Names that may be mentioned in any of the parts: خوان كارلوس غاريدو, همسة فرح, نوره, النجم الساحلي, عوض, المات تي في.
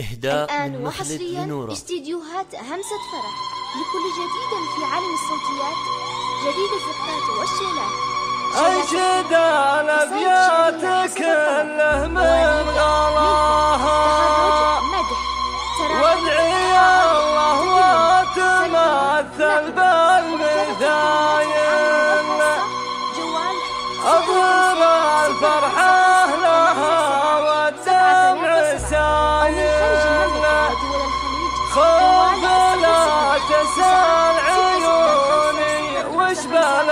إهداء من مخلد لنوره. استديوهات همسة فرح لكل جديد في عالم الصوتيات، جديد الفقرات والشيلات. أنشد على أبياتك كله من غلاها، وادعي الله وتمثل بالمثايل، أظهر الفرحة لها والدمع سايل، خوف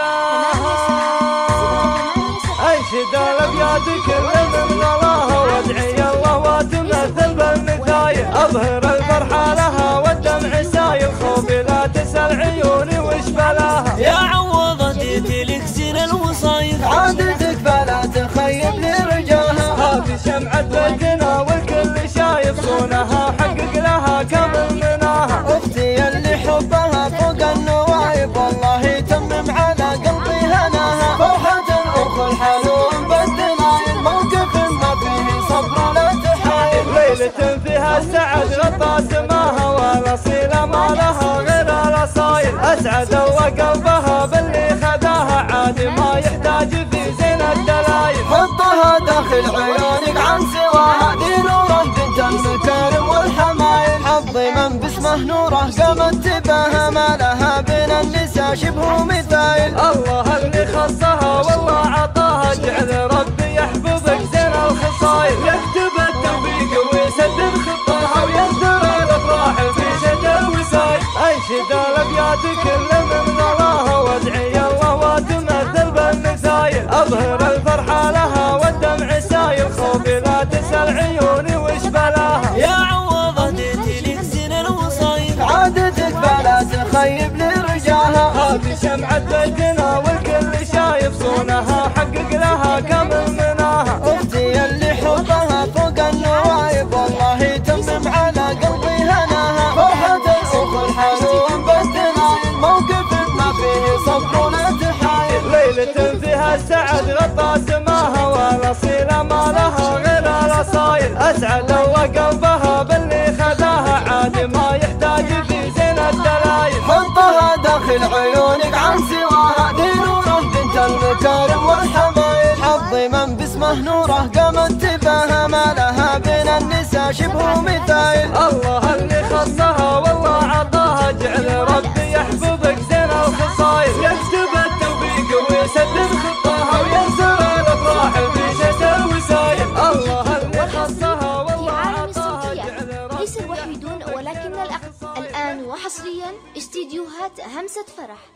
لا تسال عيوني وش بلاها. أنشد الأبياتك كله من غلاها، وادعي الله وتمثل بالمثايل، أظهر الفرحة لها والدمع سايل، خوف لا تسال عيوني وش بلاها. يا عوضة جيتي لكسر الوصايل، عادتك فلا تخيب لي رجاها، هذه شمعة بيتنا والكل شايف، صونها حقق لها كامل مناها. أختي اللي حبها فوق النوايب، والله يتمم على قلبي هناها، فرحة الأخ الحنون بالدنايل، موقف ما فيه صبر لا تحايل، ليلة فيها السعد غطى سماها، والأصيلة ما لها غير الأصايل، أسعد وقلبها باللي خذاها، عادي ما يحتاج في زين الدلايل، حطها داخل عيونك عن سواها، دي نوره بنت المكارم والحمايل، حظي من باسمه نوره قامت تباهى، ما لها بين النساء شبه مثايل، الله اللي خصها والله عطاها، اجعل ربي يحفظك زين الخصايل، يكتب التوفيق ويسدد خطاها، ويزدر الافراح في شتى الوسايل. انشد الابيات كله من غلاها، وادعي الله وتمثل بالمثايل، اظهر الفرحه لها والدمع سايل، خوفي لا تسال عيوني وش بلاها. يا عوضه جيتي لكسر الوصايل، عادتك فلا تخيب لي رجاها، هذه شمعه بيتنا والكل شايف، صونها حقق لها كامل مناها. اختي اللي حبها فوق النوايب، والله يتمم على قلبي هناها، فرحه الاخ الحنون بالدنايل، موقف ما فيه صبر ولا تحايل، ليله فيها السعد غطى سماها، والاصيله ما لها غير الاصايل، اسعد وقلبها باللي خذاها، عادي ما يحتاج في زين الدلايل، حطها داخل عيونك عن سواها، دي نوره بنت المكارم والحمايل، حظي من باسمه نوره قامت تباهى، ما لها بين النساء شبه مثايل، الله اللي خصها والله عطاها، اجعل ربي يحفظك زين الخصايل، يكتب التوفيق ويسدد خطاها، وينزل الافراح في شتى الوسايل، الله اللي خصها والله عطاها، اجعل ربي. ليس الوحيدون ولكن الأقل الآن وحصريا استديوهات همسة فرح.